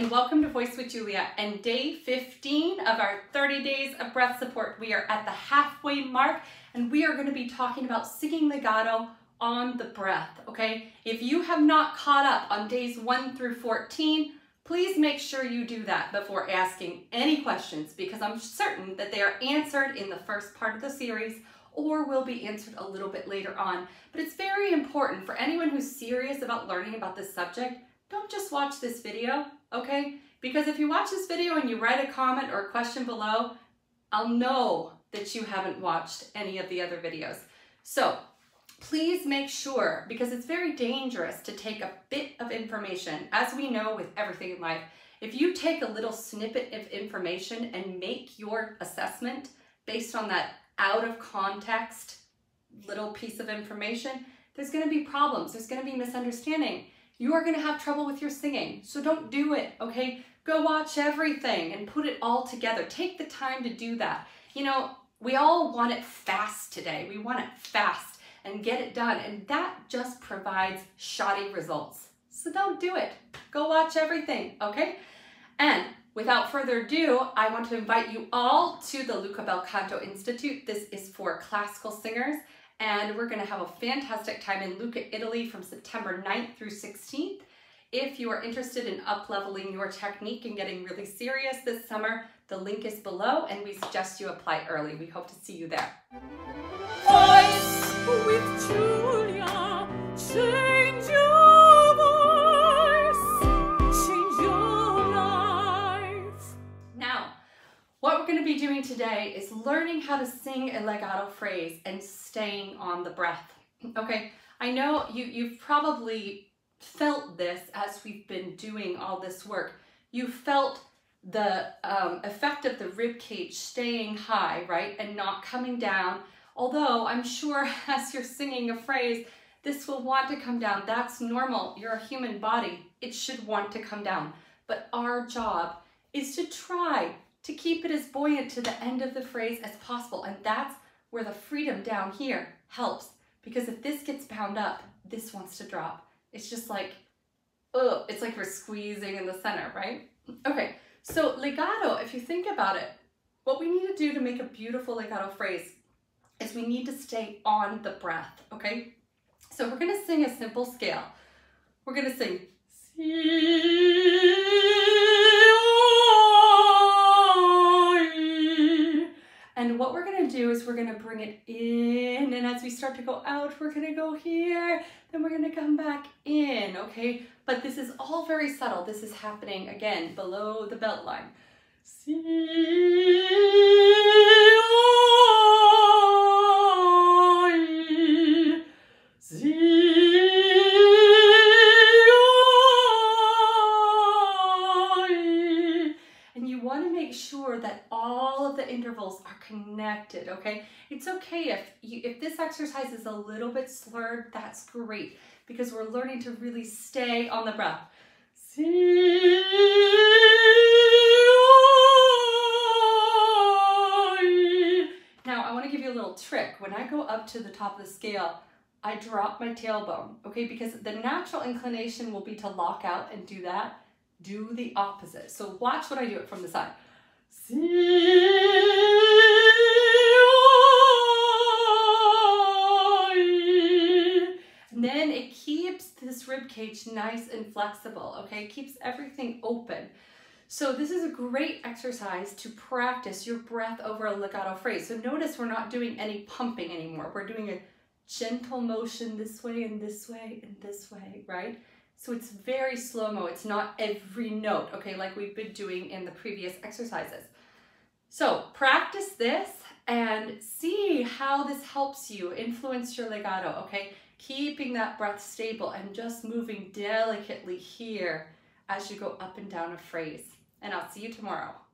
and welcome to Voice with Julia and day 15 of our 30 days of breath support. We are at the halfway mark and we are going to be talking about singing legato on the breath, okay? If you have not caught up on days 1 through 14, please make sure you do that before asking any questions because I'm certain that they are answered in the first part of the series or will be answered a little bit later on. But it's very important for anyone who's serious about learning about this subject, don't just watch this video, okay? Because if you watch this video and you write a comment or a question below, I'll know that you haven't watched any of the other videos. So please make sure, because it's very dangerous to take a bit of information, as we know with everything in life. If you take a little snippet of information and make your assessment based on that out of context little piece of information, there's going to be problems. There's going to be misunderstanding. You are going to have trouble with your singing. So don't do it, okay? Go watch everything and put it all together. Take the time to do that. You know, we all want it fast today. We want it fast and get it done. And that just provides shoddy results. So don't do it. Go watch everything, okay? And without further ado, I want to invite you all to the Lucca Bel Canto Institute. This is for classical singers, and we're going to have a fantastic time in Lucca, Italy from September 9th through 16th. If you are interested in up-leveling your technique and getting really serious this summer, the link is below, and we suggest you apply early. We hope to see you there. Voice with Julia, change your going to be doing today is learning how to sing a legato phrase and staying on the breath. Okay, I know you've probably felt this as we've been doing all this work. You felt the effect of the rib cage staying high, right, and not coming down. Although I'm sure as you're singing a phrase, this will want to come down. That's normal. You're a human body. It should want to come down. But our job is to try to keep it as buoyant to the end of the phrase as possible. And that's where the freedom down here helps. Because if this gets bound up, this wants to drop. It's just like, oh, it's like we're squeezing in the center, right? Okay, so legato, if you think about it, what we need to do to make a beautiful legato phrase is we need to stay on the breath, okay? So we're gonna sing a simple scale. We're gonna sing, and what we're going to do is we're going to bring it in, and as we start to go out, we're going to go here, then we're going to come back in, okay? But this is all very subtle. This is happening, again, below the belt line. And you want to make sure that all of the intervals are connected, okay? It's okay if this exercise is a little bit slurred, that's great, because we're learning to really stay on the breath. Now, I want to give you a little trick. When I go up to the top of the scale, I drop my tailbone, okay? Because the natural inclination will be to lock out and do that. Do the opposite. So watch what I do it from the side. And then it keeps this rib cage nice and flexible, okay? It keeps everything open. So this is a great exercise to practice your breath over a legato phrase. So notice we're not doing any pumping anymore. We're doing a gentle motion this way and this way and this way, right? So it's very slow-mo, it's not every note, okay, like we've been doing in the previous exercises. So practice this and see how this helps you influence your legato, okay? Keeping that breath stable and just moving delicately here as you go up and down a phrase. And I'll see you tomorrow.